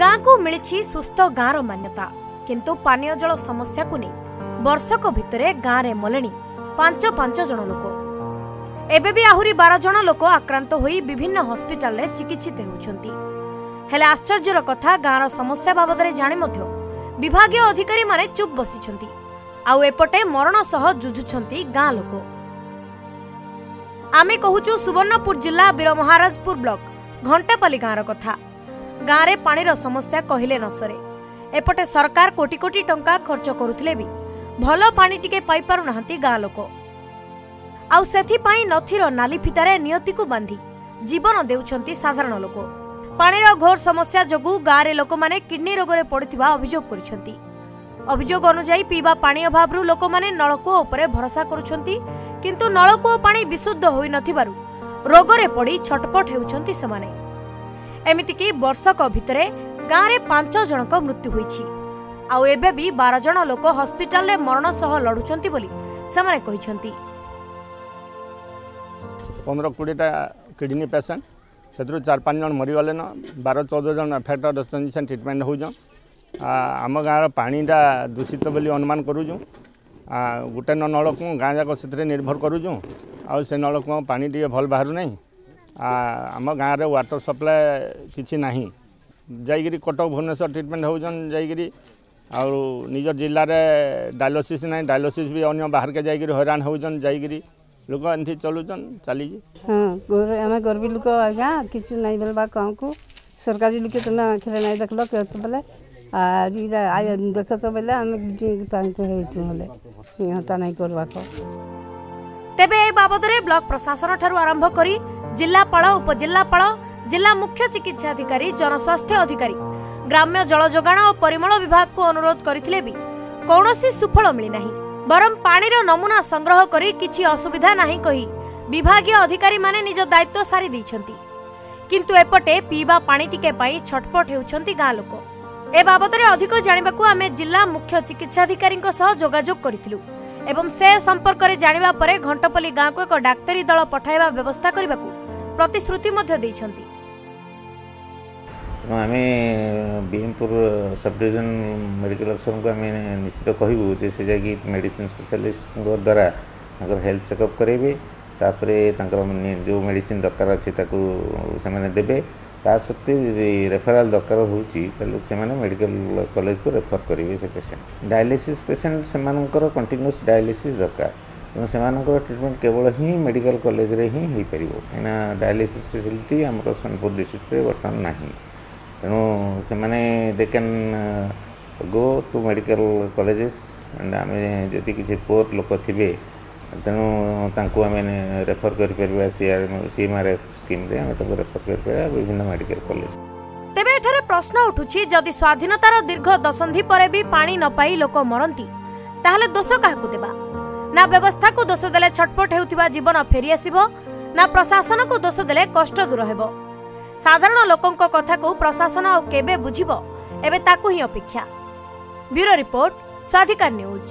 गाँ को मिली सुस्थ गाँव मान्यता किंतु पानी जल समस्या को नहीं वर्षक भितरे गाँव में मले पांच पांच जन लोक एबे भी आहुरी 12 जन लोक आक्रांत होई विभिन्न हॉस्पिटल रे चिकित्सित होउछंती। हेले आश्चर्यर कथा गाँव समस्या बाबद रे जानि मध्य विभागीय अधिकारी माने चुप बसिछंती आउ एपटे मरण सह जुझुछंती गाँ लोक। आमे कहूचु सुवर्णपुर जिला बीर महाराजपुर ब्लॉक घंटापाली गाँव कथा। गाँव में पानी समस्या कहले न सरे। एपटे सरकार कोटी कोटी टंका खर्च करुथिले भी भल पानी टिके पाई पारु नाहंती गाँ लोक। आउ सेथि पाई नथीर नाली फितारे नियति को बांधी जीवन देउछंती साधारण लोक। पानीर घोर समस्या जगु गाँव लोक माने किडनी रोग रे पड़िथिबा अभियोग करिसंती। अभियोग अनुसार पीवा पानी अभाव रु लोक माने नलकूप उपरे भरोसा करुछंती किंतु नलकूप पानी विशुद्ध होई नथिबारु रोग रे पड़ी छटपट हेउछंती समाने। एमितिकी वर्षक भितरे गाँव में 5 जनक मृत्यु होईछि आउ एबे भी 12 जन लोक हॉस्पिटल रे मरण सह लडुछंती बोली समाने कहिसंती। 15-20 टा किडनी पेशेंट सेतरो 4-5 जन मरि गले न 12-14 जन एफेक्टेड होछन ट्रीटमेंट होउछन। आम गाँव पानीटा दूषित बोली अनुमान करूछुं। गोटे नलकूप गाँ जाक से निर्भर करूचु आ से नलकूप पानी टे भल बाहर ना। आम गाँव में वाटर सप्लाय किसी ना जाकि कटक भुवनेश्वर ट्रिटमेंट होजन जाकि निज जिले में डायलोसीस ना डायलोसीस भी अगर बाहर के जाकि हैरान होजन जाकि लोक एंती चलुन चली। हाँ गरीब लोक आज्ञा कि नहीं बोलवा कौन को सरकारी लोक तुम आखिर नहीं देख लगे बोले देख तो बोले नहीं करवा को। तेबे ए बाबदरे ब्लॉक प्रशासन ठारू आरंभ करी जिलापाल उपजिलापाल जिला मुख्य चिकित्सा अधिकारी जनस्वास्थ्य अधिकारी ग्राम्य जल जोगाण और परिमल विभाग को अनुरोध करथिले भी कौनसी सुफल मिली नाही। बरम पानी रो नमूना संग्रह करी किछि असुविधा नाही कही विभागीय अधिकारी माने निज दायित्व सारी दैछंती किंतु एपटे पीवा पानी टिके पाई छटपट हेउछंती गाँ लोक। ए बाबदरे अधिक जानिबाकू आमे जिला मुख्य चिकित्साधिकारींको सह जोगाजोग करिथिलु एवं से संपर्क रे जानिबा परे घंटापाली गाँ को एक डाक्तरी दल पठाइबा व्यवस्था करिबाकू प्रतिश्रुति मध्ये दैछंती। आमे बीएमपुर सब डिविजन मेडिकल अफसर को आमे निश्चित कहिबू जे से जाकी मेडिसिन स्पेशलिस्ट द्वारा अगर हेल्थ चेकअप करेबे तापरे तांकर जो मेडिसिन दरकार अछि ताकू सेमाने देबे। ता सत्ते रेफरल दरकार होउची तले से माने मेडिकल कॉलेज को रेफर करेंगे। से पेसेंट डायलिसिस पेसेंट से कंटिन्यूस डायलिसिस दरकार तेना से ट्रीटमेंट केवल ही मेडिकल कॉलेज रे ही हो पार कहीं डायलिसिस फैसिलिटी हमर सोनपुर डिस्ट्रिक्ट रे बर्तमान नहीं। तेणु से माने they can go to medical colleges and आम जी किसी पोर लोक थे तेणु आम रेफर कर सीएमआरएफ स्कीम रे आम रेफर कर विभिन्न मेडिकल कॉलेज। तेबे एठारे प्रश्न उठुछि जदि स्वाधीनतार दीर्घ दशंधि परे भी पानी न पाई लोक मरंती ताहले दोष काहाकू देबा? ना व्यवस्था को दोष देले छटपट हेउथिबा जीवन फेरी आसीबो ना प्रशासन को दोष देले कष्ट दूर हेबो। साधारण लोकंक कथा को प्रशासन केबे बुझिबो एबे ताकू ही अपेक्षा। Bureau report Swadhikar news.